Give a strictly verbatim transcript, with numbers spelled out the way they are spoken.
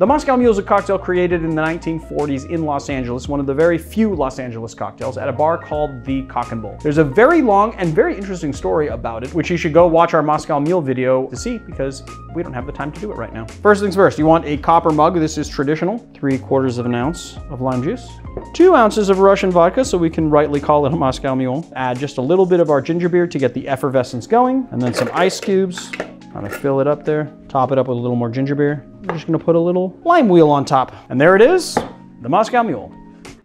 The Moscow Mule is a cocktail created in the nineteen forties in Los Angeles, one of the very few Los Angeles cocktails, at a bar called the Cock and Bull. There's a very long and very interesting story about it, which you should go watch our Moscow Mule video to see, because we don't have the time to do it right now. First things first, you want a copper mug. This is traditional, three quarters of an ounce of lime juice, two ounces of Russian vodka, so we can rightly call it a Moscow Mule. Add just a little bit of our ginger beer to get the effervescence going, and then some ice cubes. Kind of fill it up there, top it up with a little more ginger beer. We're just gonna put a little lime wheel on top. And there it is, the Moscow Mule.